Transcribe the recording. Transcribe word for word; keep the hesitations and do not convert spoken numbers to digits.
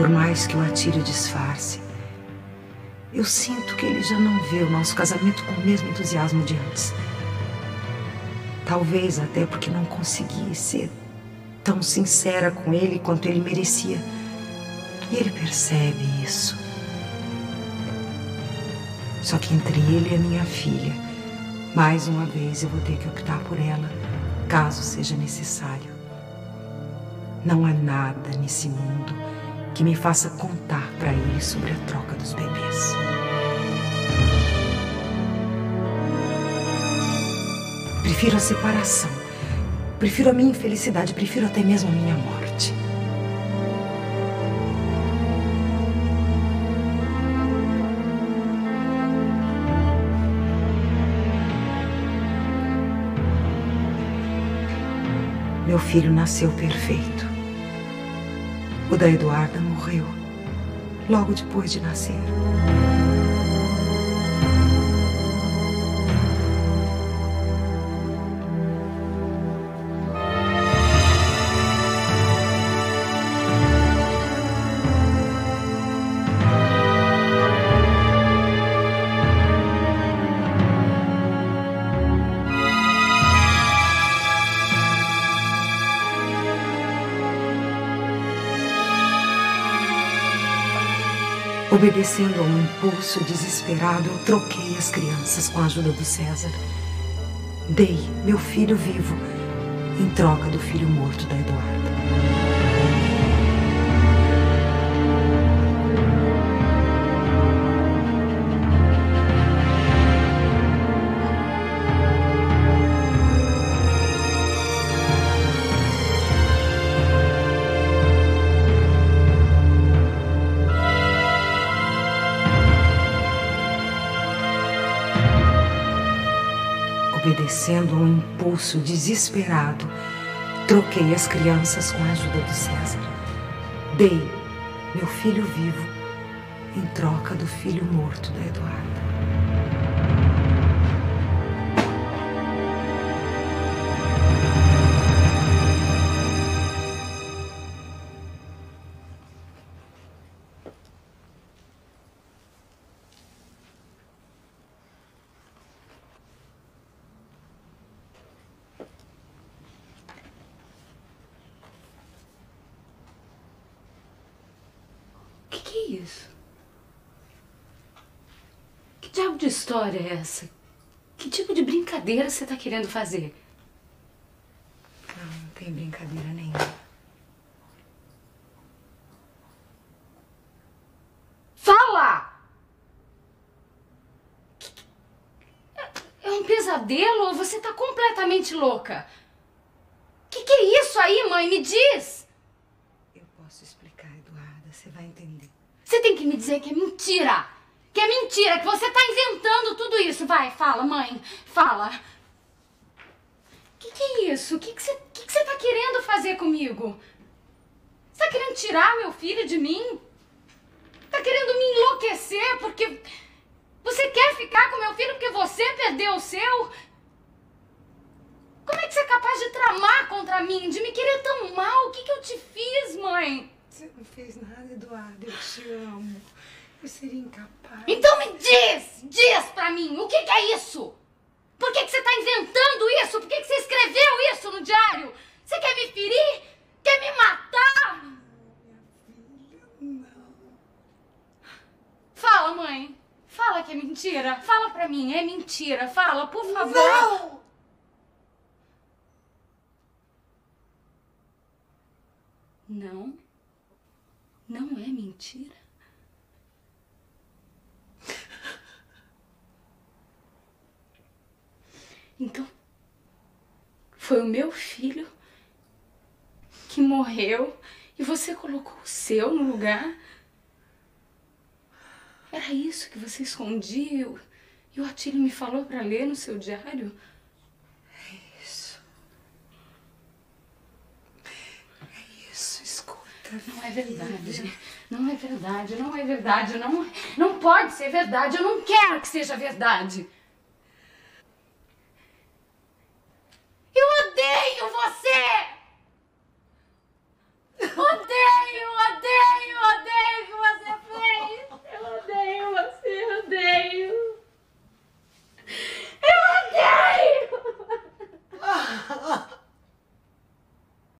Por mais que o Atílio disfarce, eu sinto que ele já não vê o nosso casamento com o mesmo entusiasmo de antes. Talvez até porque não consegui ser tão sincera com ele quanto ele merecia. E ele percebe isso. Só que entre ele e a minha filha, mais uma vez eu vou ter que optar por ela, caso seja necessário. Não há nada nesse mundo que me faça contar para ele sobre a troca dos bebês. Prefiro a separação, prefiro a minha infelicidade, prefiro até mesmo a minha morte. Meu filho nasceu perfeito. O da Eduarda morreu logo depois de nascer. Obedecendo a um impulso desesperado, eu troquei as crianças com a ajuda do César. Dei meu filho vivo em troca do filho morto da Eduarda. Obedecendo a um impulso desesperado, troquei as crianças com a ajuda do César. Dei meu filho vivo em troca do filho morto da Eduarda. Isso? Que diabo de história é essa? Que tipo de brincadeira você tá querendo fazer? Não, não tem brincadeira nenhuma. Fala! É um pesadelo ou você tá completamente louca? Que que é isso aí, mãe? Me diz! Eu posso explicar, Eduarda. Você vai entender. Você tem que me dizer que é mentira! Que é mentira! Que você tá inventando tudo isso! Vai, fala, mãe! Fala! Que que é isso? Que que você que que você tá querendo fazer comigo? Você tá querendo tirar meu filho de mim? Tá querendo me enlouquecer porque... Você quer ficar com meu filho porque você perdeu o seu? Como é que você é capaz de tramar contra mim? De me querer tão mal? O que que eu te fiz, mãe? Você não fez nada, Eduarda. Eu te amo. Eu seria incapaz. Então me diz! Diz pra mim! O que que é isso? Por que que você tá inventando isso? Por que que você escreveu isso no diário? Você quer me ferir? Quer me matar? Não, minha filha, não. Fala, mãe. Fala que é mentira. Fala pra mim. É mentira. Fala, por favor. Não! Não? Não é mentira? Então, foi o meu filho que morreu e você colocou o seu no lugar? Era isso que você escondia e o Atílio me falou pra ler no seu diário? É isso. É isso, escuta. Não é verdade, não é verdade, não é verdade, não, não pode ser verdade, eu não quero que seja verdade. Eu odeio você!